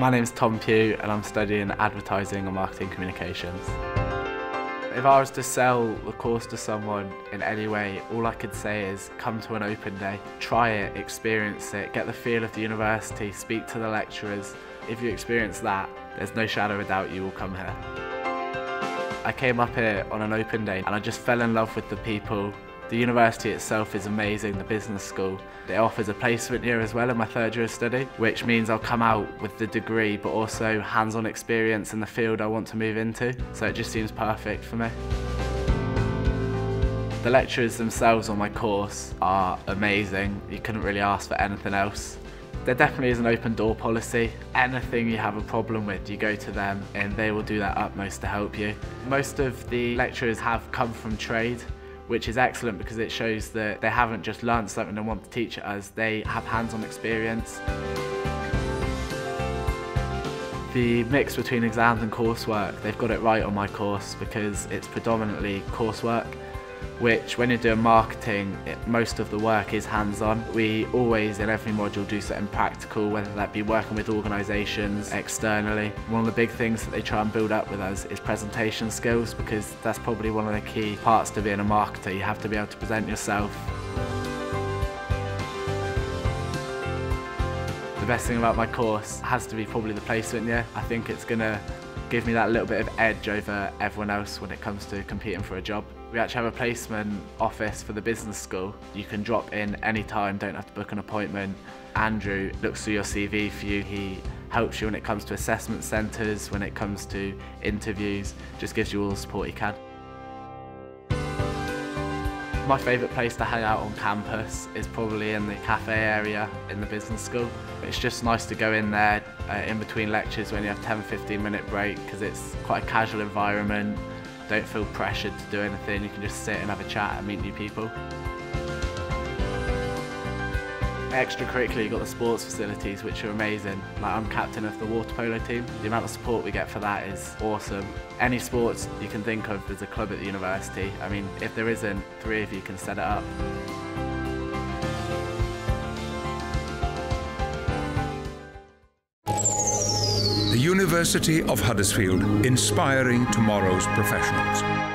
My name's Tom Pugh and I'm studying advertising and marketing communications. If I was to sell the course to someone in any way, all I could say is come to an open day, try it, experience it, get the feel of the university, speak to the lecturers. If you experience that, there's no shadow of doubt you will come here. I came up here on an open day and I just fell in love with the people. The university itself is amazing, the business school. It offers a placement year as well in my third year of study, which means I'll come out with the degree but also hands-on experience in the field I want to move into, so it just seems perfect for me. The lecturers themselves on my course are amazing. You couldn't really ask for anything else. There definitely is an open door policy. Anything you have a problem with, you go to them and they will do their utmost to help you. Most of the lecturers have come from trade, which is excellent because it shows that they haven't just learned something and want to teach it us, they have hands-on experience. The mix between exams and coursework, they've got it right on my course because it's predominantly coursework, which when you're doing marketing, most of the work is hands-on. We always, in every module, do something practical, whether that be working with organisations externally. One of the big things that they try and build up with us is presentation skills, because that's probably one of the key parts to being a marketer. You have to be able to present yourself. The best thing about my course has to be probably the placement year. I think it's going to give me that little bit of edge over everyone else when it comes to competing for a job. We actually have a placement office for the business school. You can drop in any time, don't have to book an appointment. Andrew looks through your CV for you. He helps you when it comes to assessment centres, when it comes to interviews, just gives you all the support he can. My favourite place to hang out on campus is probably in the cafe area in the business school. It's just nice to go in there in between lectures when you have 10-15 minute break, because it's quite a casual environment. Don't feel pressured to do anything, you can just sit and have a chat and meet new people. Extracurricularly, you've got the sports facilities, which are amazing. Like, I'm captain of the water polo team. The amount of support we get for that is awesome. Any sports you can think of, there's a club at the university. I mean, if there isn't, three of you can set it up. The University of Huddersfield, inspiring tomorrow's professionals.